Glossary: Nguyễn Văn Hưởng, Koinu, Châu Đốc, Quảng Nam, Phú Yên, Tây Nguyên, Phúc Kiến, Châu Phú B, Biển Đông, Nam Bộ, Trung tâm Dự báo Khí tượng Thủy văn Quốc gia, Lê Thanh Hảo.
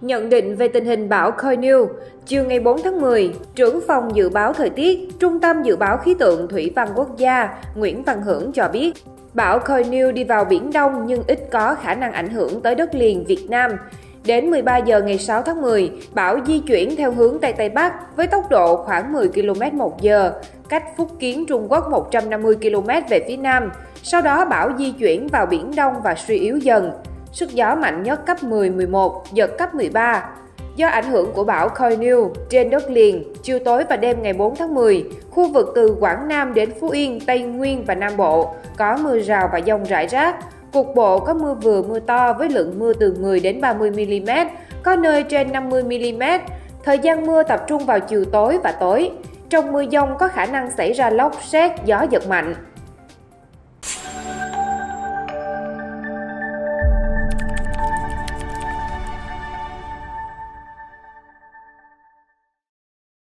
Nhận định về tình hình bão Koinu, chiều ngày 4 tháng 10, trưởng phòng dự báo thời tiết, Trung tâm Dự báo Khí tượng Thủy văn Quốc gia Nguyễn Văn Hưởng cho biết, bão Koinu đi vào Biển Đông nhưng ít có khả năng ảnh hưởng tới đất liền Việt Nam. Đến 13 giờ ngày 6 tháng 10, bão di chuyển theo hướng Tây Tây Bắc với tốc độ khoảng 10 km/h, cách Phúc Kiến Trung Quốc 150 km về phía nam. Sau đó bão di chuyển vào Biển Đông và suy yếu dần. Sức gió mạnh nhất cấp 10-11, giật cấp 13. Do ảnh hưởng của bão Koinu trên đất liền, chiều tối và đêm ngày 4 tháng 10, khu vực từ Quảng Nam đến Phú Yên, Tây Nguyên và Nam Bộ có mưa rào và dông rải rác. Cục bộ có mưa vừa mưa to với lượng mưa từ 10 đến 30 mm, có nơi trên 50 mm. Thời gian mưa tập trung vào chiều tối và tối. Trong mưa dông có khả năng xảy ra lốc, sét, gió giật mạnh.